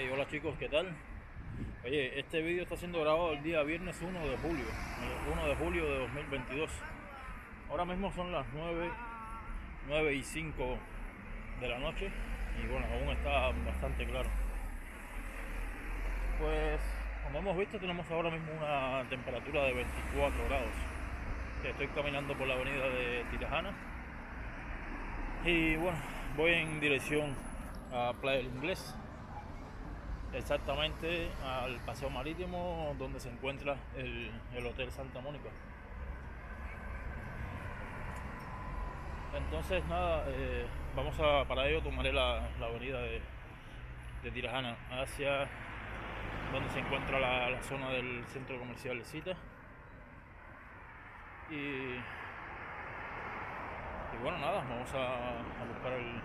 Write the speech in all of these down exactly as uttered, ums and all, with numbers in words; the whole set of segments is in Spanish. Hey, hola chicos, ¿qué tal? Oye, este vídeo está siendo grabado el día viernes uno de julio, uno de julio de dos mil veintidós. Ahora mismo son las nueve y cinco de la noche y bueno, aún está bastante claro. Pues como hemos visto, tenemos ahora mismo una temperatura de veinticuatro grados. Estoy caminando por la avenida de Tirajana y bueno, voy en dirección a Playa del Inglés, exactamente al Paseo Marítimo, donde se encuentra el, el Hotel Santa Mónica. Entonces nada, eh, vamos a, para ello tomaré la, la avenida de, de Tirajana hacia donde se encuentra la, la zona del centro comercial de Cita. Y, y bueno, nada, vamos a, a buscar el,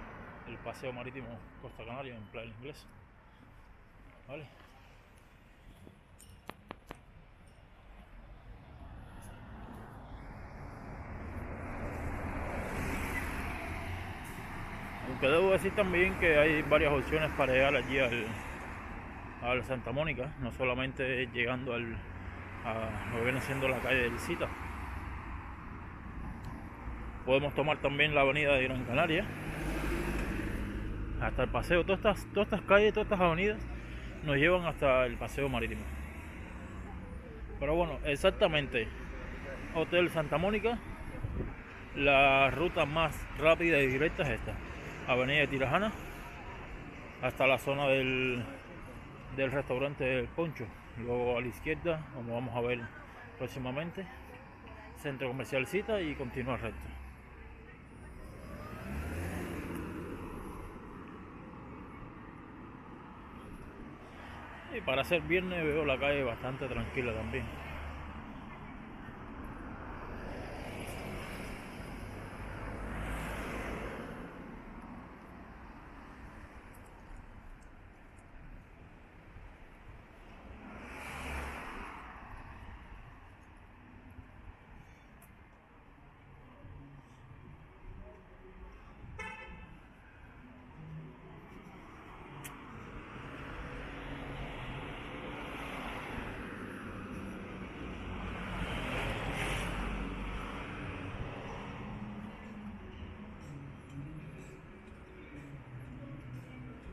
el paseo marítimo Costa Canaria en Playa del Inglés. Vale. Aunque debo decir también que hay varias opciones para llegar allí al, al Santa Mónica, no solamente llegando al, a lo que viene siendo la calle del Cita. Podemos tomar también la avenida de Gran Canaria hasta el paseo. Todas estas, todas estas calles, todas estas avenidas nos llevan hasta el paseo marítimo. Pero bueno, exactamente, Hotel Santa Mónica, la ruta más rápida y directa es esta, avenida de Tirajana hasta la zona del, del restaurante El Poncho. Luego a la izquierda, como vamos a ver próximamente, centro comercial Cita y continúa recto. Y para ser viernes veo la calle bastante tranquila también.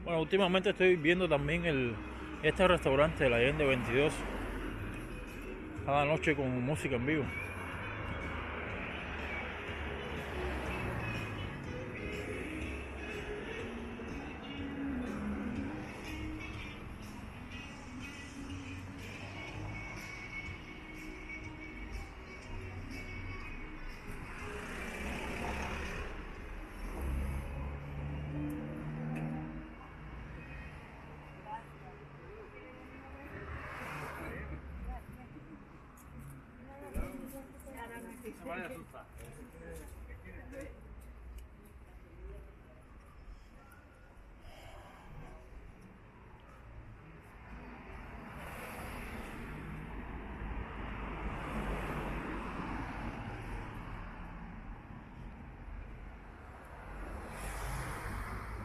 Bueno, últimamente estoy viendo también el, este restaurante de la Leyenda veintidós cada noche con música en vivo.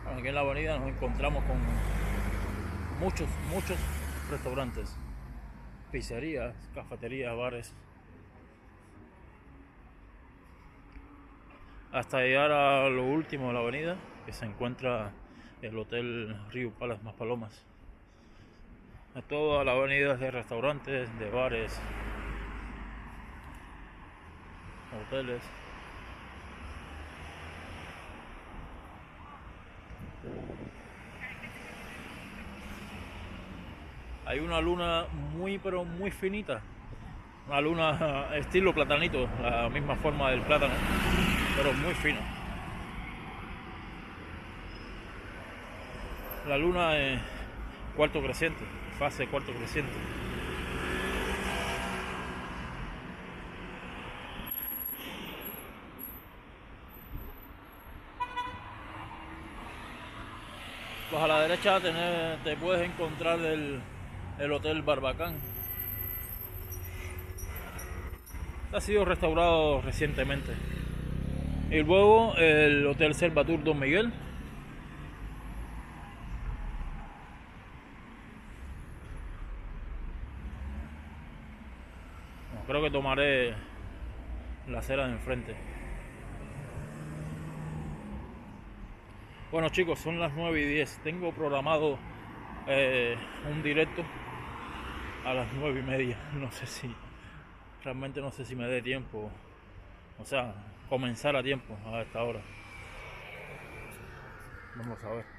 Bueno, aquí en la avenida nos encontramos con muchos, muchos restaurantes, pizzerías, cafeterías, bares, hasta llegar a lo último de la avenida, que se encuentra el Hotel Riu Palace Maspalomas. A toda la avenida de restaurantes, de bares, hoteles. Hay una luna muy pero muy finita, una luna estilo platanito, la misma forma del plátano, pero muy fina. La luna es cuarto creciente, fase cuarto creciente. Pues a la derecha tenés, te puedes encontrar el, el Hotel Barbacán. Ha sido restaurado recientemente. Y luego el Hotel Servatur Don Miguel. Creo que tomaré la acera de enfrente. Bueno chicos, son las nueve y diez. Tengo programado eh, un directo a las nueve y media. No sé si... Realmente no sé si me dé tiempo. O sea, comenzar a tiempo a esta hora. Vamos a ver.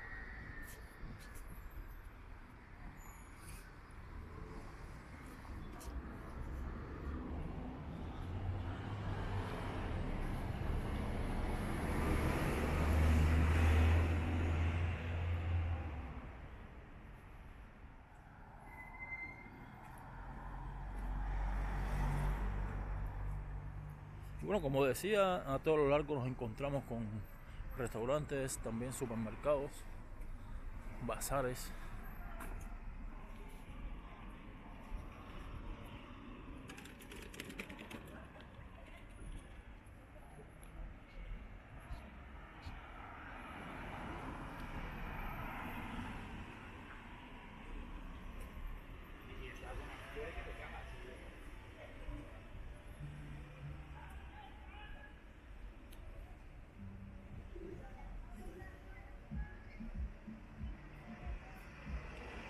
Bueno, como decía, a todo lo largo nos encontramos con restaurantes, también supermercados, bazares.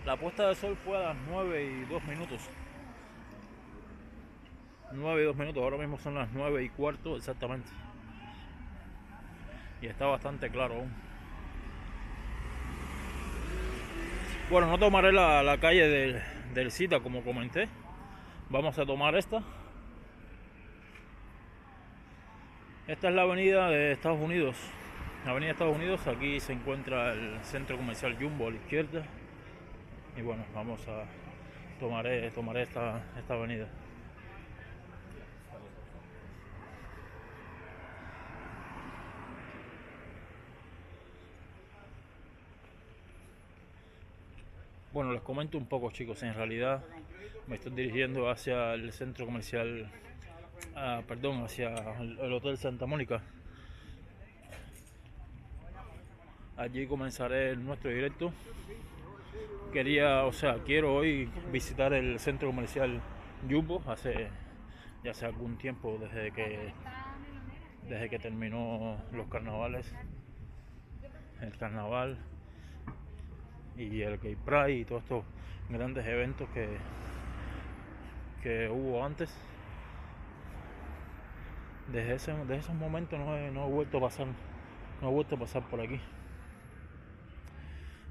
La puesta de sol fue a las nueve y dos minutos. nueve y dos minutos, ahora mismo son las nueve y cuarto exactamente. Y está bastante claro aún. Bueno, no tomaré la, la calle del, del Cita como comenté. Vamos a tomar esta. Esta es la avenida de Estados Unidos. La avenida de Estados Unidos, aquí se encuentra el centro comercial Jumbo a la izquierda. Y bueno, vamos a tomar, tomar esta, esta avenida. Bueno, les comento un poco chicos, en realidad me estoy dirigiendo hacia el centro comercial, ah, perdón, hacia el, el Hotel Santa Mónica. Allí comenzaré nuestro directo. Quería, o sea, quiero hoy visitar el centro comercial Yumbo. Hace ya hace algún tiempo, desde que desde que terminó los carnavales, el carnaval y el Gay Pride y todos estos grandes eventos que que hubo antes. Desde ese, desde esos momentos no he, no he vuelto a pasar, no he vuelto a pasar por aquí.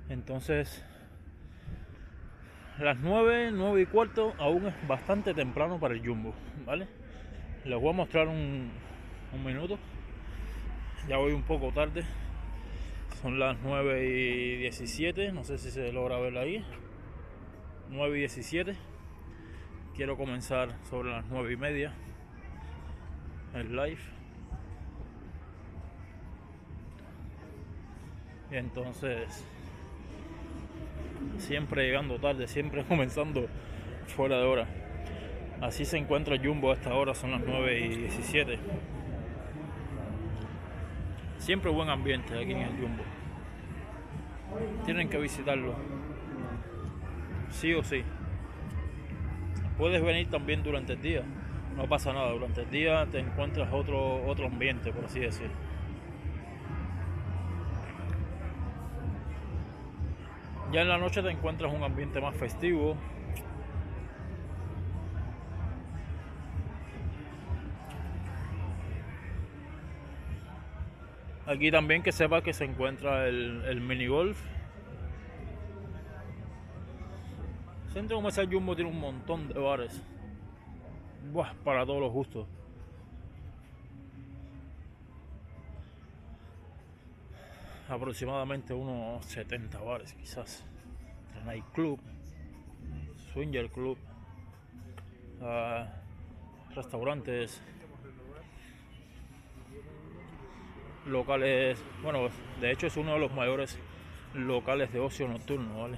Entonces, las nueve, nueve y cuarto aún es bastante temprano para el Jumbo, ¿vale? Les voy a mostrar un, un minuto. Ya voy un poco tarde. Son las nueve y diecisiete, no sé si se logra ver ahí. nueve y diecisiete. Quiero comenzar sobre las nueve y media el live. Y entonces... siempre llegando tarde, siempre comenzando fuera de hora. Así se encuentra Jumbo a esta hora, son las nueve y diecisiete. Siempre buen ambiente aquí en el Jumbo. Tienen que visitarlo, sí o sí. Puedes venir también durante el día, no pasa nada, durante el día te encuentras otro, otro ambiente, por así decirlo. Ya en la noche te encuentras un ambiente más festivo. Aquí también que sepa que se encuentra el, el minigolf. El centro comercial Jumbo tiene un montón de bares. Buah, para todos los gustos. Aproximadamente unos setenta bares quizás. Night club, swinger club, uh, restaurantes, locales. Bueno, de hecho es uno de los mayores locales de ocio nocturno, ¿vale?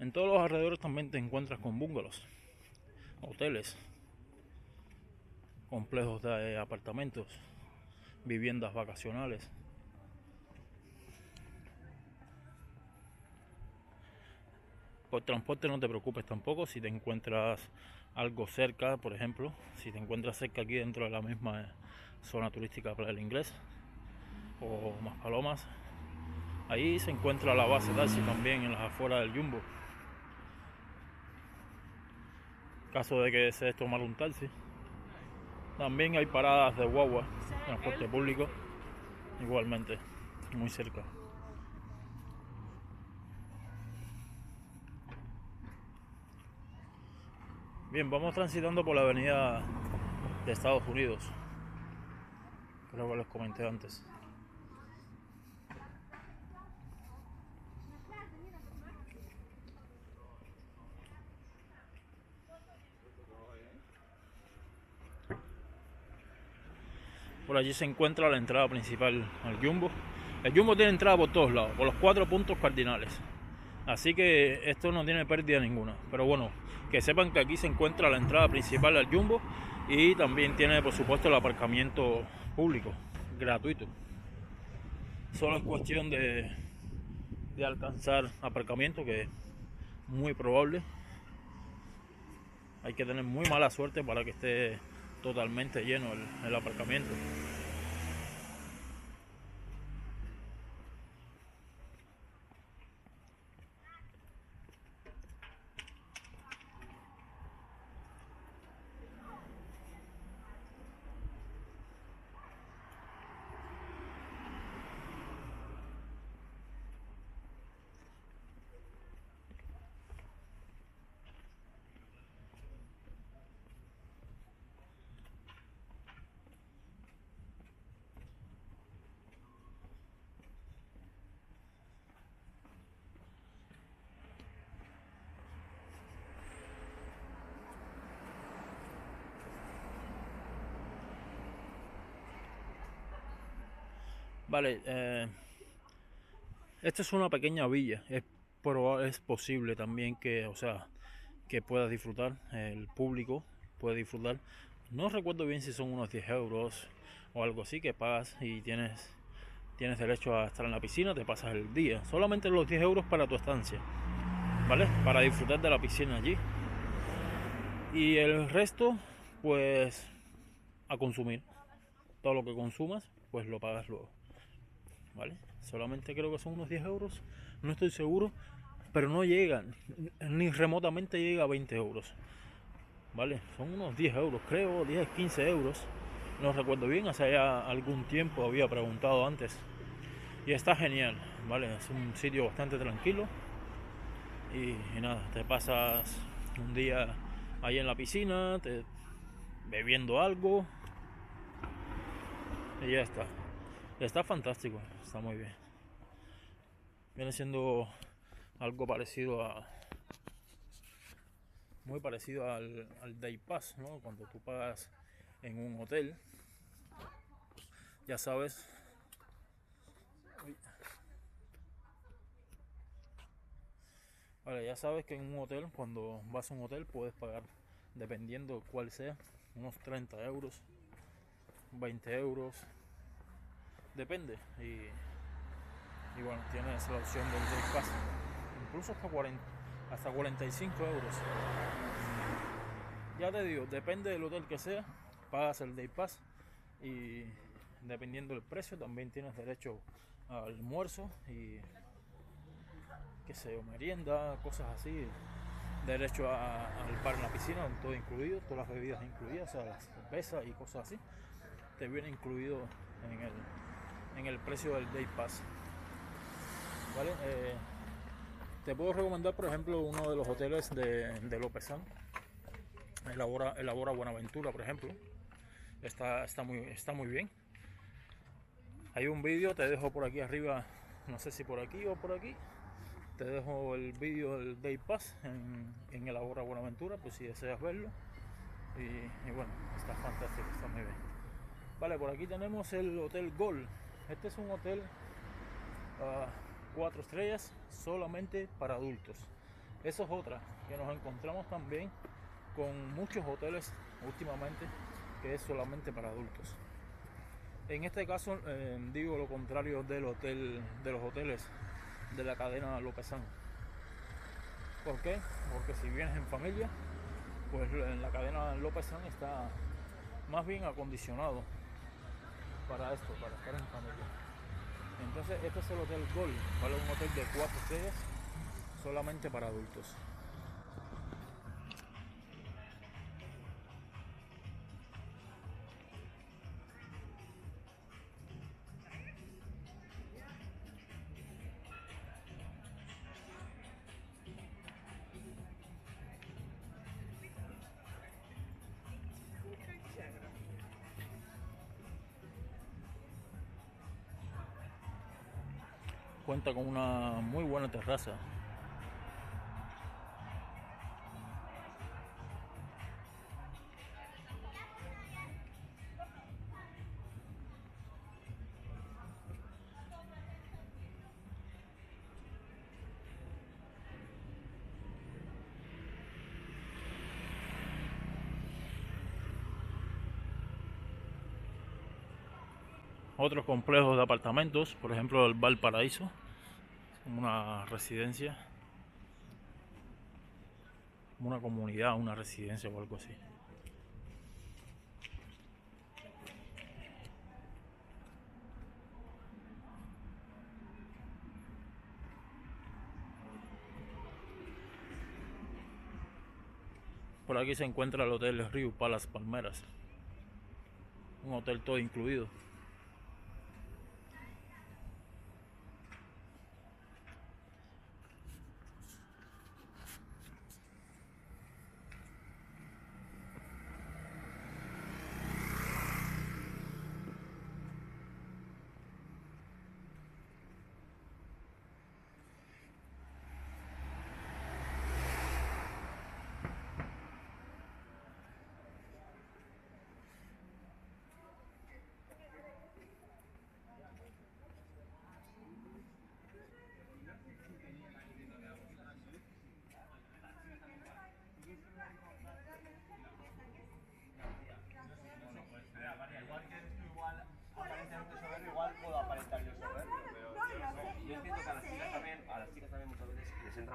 En todos los alrededores también te encuentras con bungalows, hoteles, complejos de apartamentos, viviendas vacacionales. Por transporte no te preocupes tampoco si te encuentras algo cerca, por ejemplo, si te encuentras cerca aquí dentro de la misma zona turística de Playa del Inglés o Maspalomas. Ahí se encuentra la base taxi también en las afueras del Yumbo. Caso de que desees tomar un taxi, también hay paradas de guagua, transporte público, igualmente, muy cerca. Bien, vamos transitando por la avenida de Estados Unidos, creo que les comenté antes. Por allí se encuentra la entrada principal al Yumbo. El Yumbo tiene entrada por todos lados, por los cuatro puntos cardinales. Así que esto no tiene pérdida ninguna. Pero bueno, que sepan que aquí se encuentra la entrada principal al Yumbo y también tiene, por supuesto, el aparcamiento público, gratuito. Solo es cuestión de, de alcanzar aparcamiento, que es muy probable. Hay que tener muy mala suerte para que esté totalmente lleno el, el aparcamiento. Vale, eh, esta es una pequeña villa, es, probable, es posible también que, o sea, que puedas disfrutar, el público puede disfrutar. No recuerdo bien si son unos diez euros o algo así que pagas y tienes, tienes derecho a estar en la piscina, te pasas el día. Solamente los diez euros para tu estancia, ¿vale? Para disfrutar de la piscina allí. Y el resto, pues, a consumir. Todo lo que consumas, pues lo pagas luego. ¿Vale? Solamente creo que son unos diez euros, no estoy seguro, pero no llegan, ni remotamente llega a veinte euros, ¿vale? Son unos diez euros, creo, diez, quince euros, no recuerdo bien, hace ya algún tiempo había preguntado antes, y está genial, ¿vale? Es un sitio bastante tranquilo, y, y nada, te pasas un día ahí en la piscina, te, bebiendo algo, y ya está. Está fantástico, está muy bien. Viene siendo algo parecido a... Muy parecido al, al Day Pass, ¿no? Cuando tú pagas en un hotel, ya sabes... Uy. Vale, ya sabes que en un hotel, cuando vas a un hotel, puedes pagar, dependiendo cuál sea, unos treinta euros, veinte euros... Depende, y, y bueno, tienes la opción del Day Pass, incluso hasta, cuarenta, hasta cuarenta y cinco euros. Ya te digo, depende del hotel que sea, pagas el Day Pass y dependiendo del precio también tienes derecho a almuerzo y qué sé yo, merienda, cosas así, derecho a, al bar en la piscina, todo incluido, todas las bebidas incluidas, o sea, las cervezas y cosas así, te viene incluido en el... en el precio del Day Pass, ¿vale? Eh, te puedo recomendar, por ejemplo, uno de los hoteles de, de Lopesan, el Ahora Buenaventura, por ejemplo. está, está, muy, está muy bien. Hay un vídeo, te dejo por aquí arriba, no sé si por aquí o por aquí, te dejo el vídeo del Day Pass en, en el Ahora Buenaventura, pues si deseas verlo. Y, y bueno, está fantástico, está muy bien. Vale, por aquí tenemos el Hotel Gold. Este es un hotel cuatro uh, estrellas solamente para adultos. Eso es otra, que nos encontramos también con muchos hoteles últimamente que es solamente para adultos. En este caso eh, digo lo contrario del hotel, de los hoteles de la cadena Lopesan. ¿Por qué? Porque si vienes en familia, pues en la cadena Lopesan está más bien acondicionado para esto, para estar en familia. Entonces este es el Hotel Gold, ¿vale? Un hotel de cuatro estrellas solamente para adultos. Cuenta con una muy buena terraza. Otros complejos de apartamentos, por ejemplo el Valparaíso, una residencia, una comunidad, una residencia o algo así. Por aquí se encuentra el Hotel Riu Palace Palmeras, un hotel todo incluido.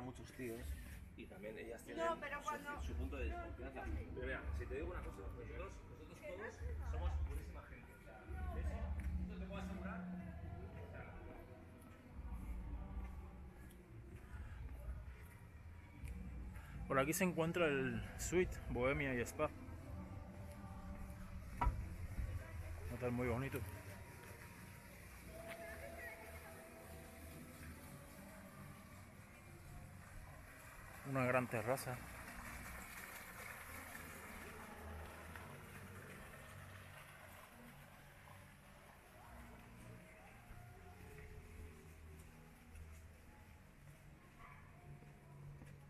Muchos tíos y también ellas tienen no, pero cuando, su, su punto de desconfianza. No, no, pero vean, si te digo una cosa, nosotros, nosotros todos somos buenísima gente. O sea, eso no te puedo asegurar. O sea, por aquí se encuentra el Suite Bohemia y Spa. Un hotel muy bonito. Una gran terraza.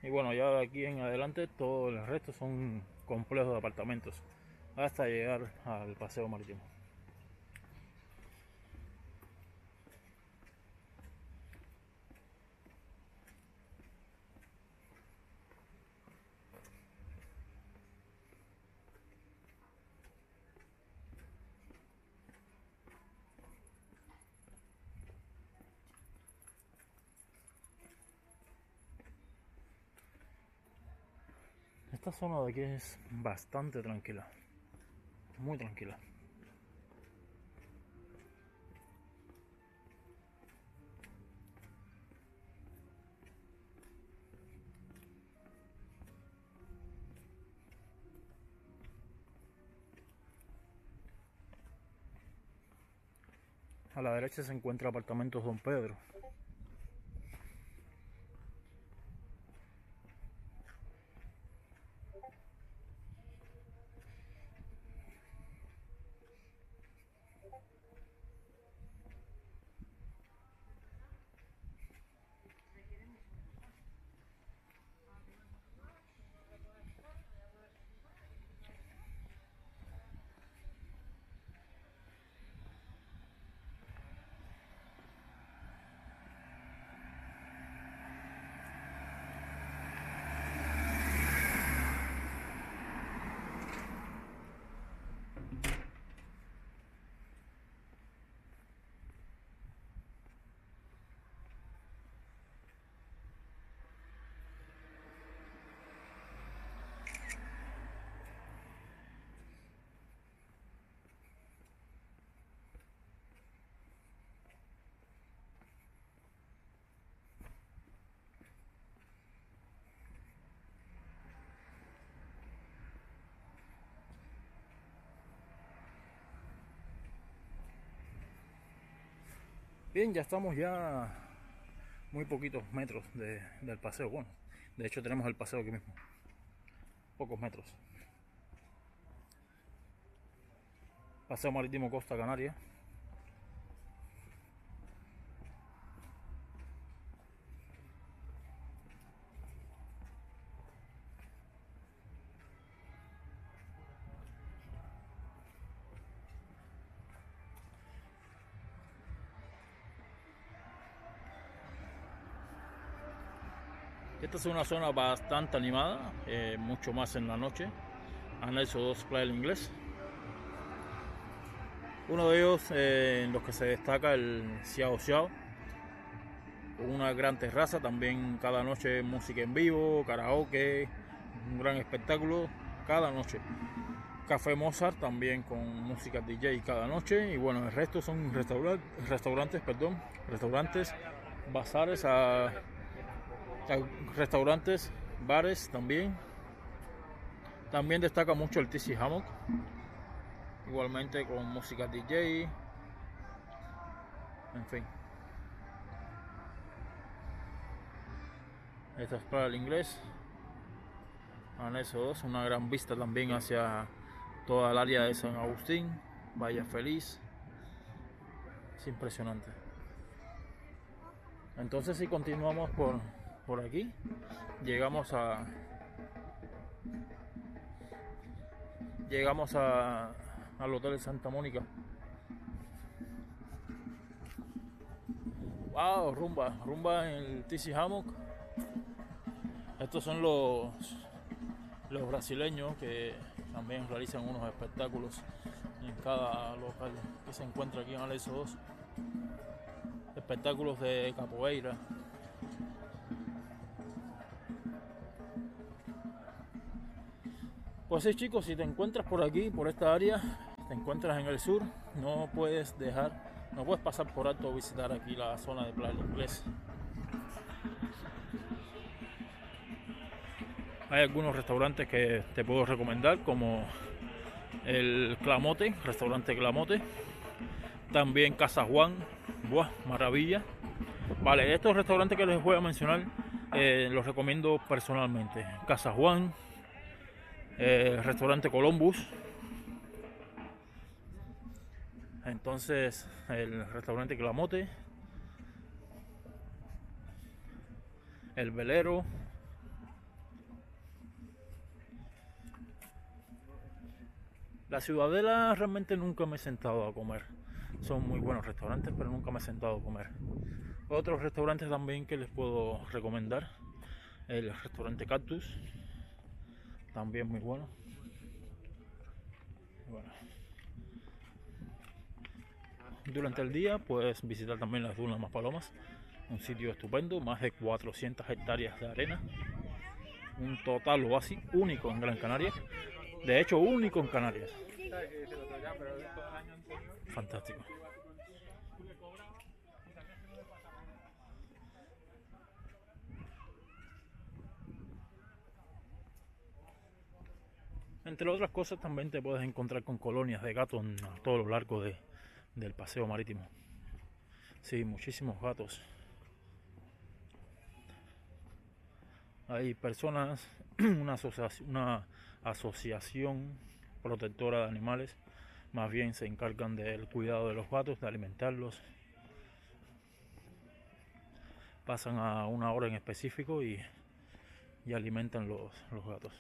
Y bueno, ya de aquí en adelante todo el resto son complejos de apartamentos hasta llegar al Paseo Marítimo. Esta zona de aquí es bastante tranquila, muy tranquila. A la derecha se encuentra Apartamentos Don Pedro. Bien, ya estamos ya muy poquitos metros de, del paseo. Bueno, de hecho tenemos el paseo aquí mismo, pocos metros. Paseo Marítimo Costa Canaria. Esta es una zona bastante animada, eh, mucho más en la noche. Anexo dos, Playa del Inglés. Uno de ellos, eh, en los que se destaca, el Xiao Xiao. Una gran terraza, también cada noche música en vivo, karaoke, un gran espectáculo cada noche. Café Mozart, también con música D J cada noche. Y bueno, el resto son restaura- restaurantes, perdón, restaurantes, bazares a... restaurantes, bares también. También destaca mucho el Tisi Hammock, igualmente con música D J, en fin. Esta es para el inglés, Anexo dos, una gran vista también hacia toda el área de San Agustín, Bahía Feliz, es impresionante. Entonces si continuamos por Por aquí llegamos a llegamos a, al Hotel Santa Mónica. Wow, rumba, rumba en el Tisi Hammock. Estos son los los brasileños que también realizan unos espectáculos en cada local que se encuentra aquí en Anexo dos. Espectáculos de capoeira. Pues sí, chicos, si te encuentras por aquí, por esta área, te encuentras en el sur, no puedes dejar, no puedes pasar por alto visitar aquí la zona de Playa del Inglés. Hay algunos restaurantes que te puedo recomendar, como el Clamote, restaurante Clamote, también Casa Juan, ¡buah, maravilla! Vale, estos restaurantes que les voy a mencionar, eh, los recomiendo personalmente. Casa Juan, Eh, restaurante Columbus, entonces el restaurante Clamote, El Velero, La Ciudadela. Realmente nunca me he sentado a comer, son muy buenos restaurantes, pero nunca me he sentado a comer. Otros restaurantes también que les puedo recomendar, el restaurante Cactus, también muy bueno. Bueno, durante el día puedes visitar también las dunas Maspalomas, un sitio estupendo, más de cuatrocientas hectáreas de arena, un total oasis único en Gran Canaria, de hecho único en Canarias, fantástico. Entre otras cosas también te puedes encontrar con colonias de gatos a todo lo largo de, del paseo marítimo. Sí, muchísimos gatos. Hay personas, una, asoci una asociación protectora de animales, más bien se encargan del cuidado de los gatos, de alimentarlos. Pasan a una hora en específico y, y alimentan los, los gatos.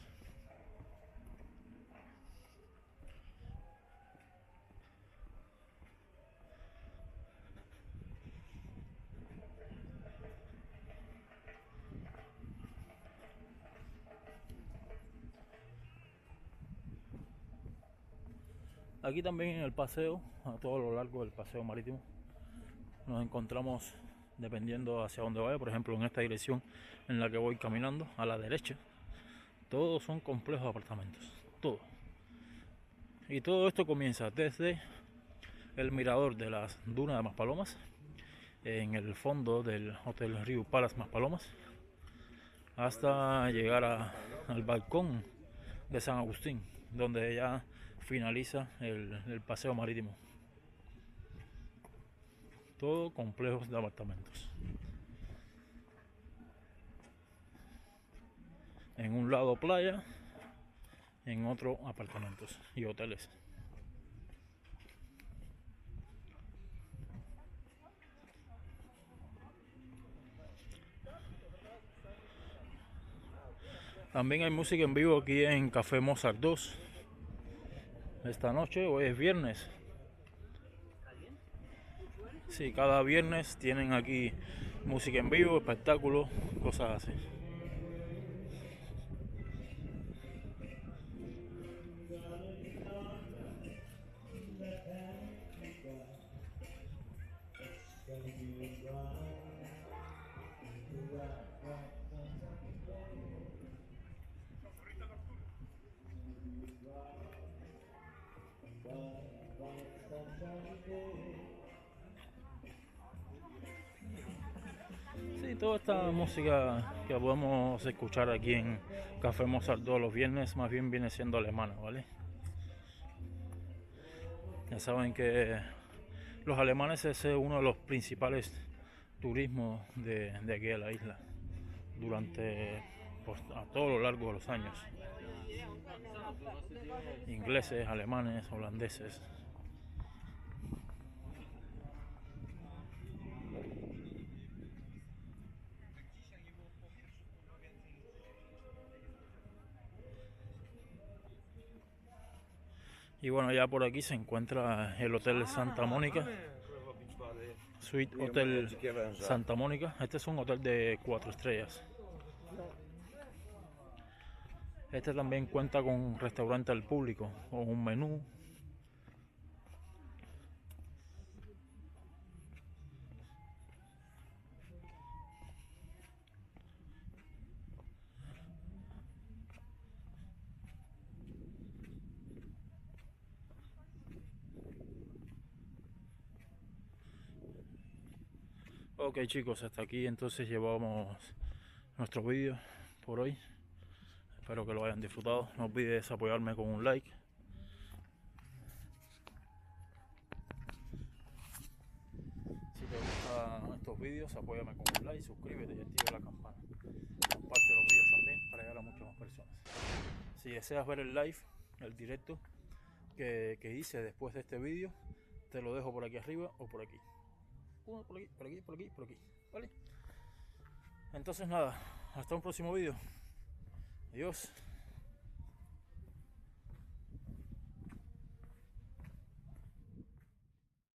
Aquí también en el paseo, a todo lo largo del paseo marítimo, nos encontramos, dependiendo hacia dónde vaya, por ejemplo en esta dirección en la que voy caminando, a la derecha, todos son complejos de apartamentos, todo. Y todo esto comienza desde el mirador de las dunas de Maspalomas, en el fondo del Hotel Riu Palace Maspalomas, hasta llegar a, al balcón de San Agustín, donde ya finaliza el, el paseo marítimo. todo complejos de apartamentos. En un lado playa, en otro apartamentos y hoteles. También hay música en vivo aquí en Café Mozart dos. Esta noche, hoy es viernes. Sí, cada viernes tienen aquí música en vivo, espectáculos, cosas así. Sí, toda esta música que podemos escuchar aquí en Café Mozart todos los viernes, más bien viene siendo alemana, ¿vale? Ya saben que los alemanes es uno de los principales turismos de, de aquí de la isla durante por, a todo lo largo de los años. Ingleses, alemanes, holandeses. Y bueno, ya por aquí se encuentra el Hotel Santa Mónica, Suite Hotel Santa Mónica. Este es un hotel de cuatro estrellas. Este también cuenta con un restaurante al público, con un menú. Ok chicos, hasta aquí entonces llevamos nuestro vídeo por hoy. Espero que lo hayan disfrutado. No olvides apoyarme con un like. Si te gustan estos vídeos, apóyame con un like, suscríbete y activa la campana. Comparte los vídeos también para llegar a muchas más personas. Si deseas ver el live, el directo que, que hice después de este vídeo, te lo dejo por aquí arriba o por aquí. Por aquí, por aquí, por aquí, por aquí, ¿vale? Entonces nada, hasta un próximo vídeo. Adiós.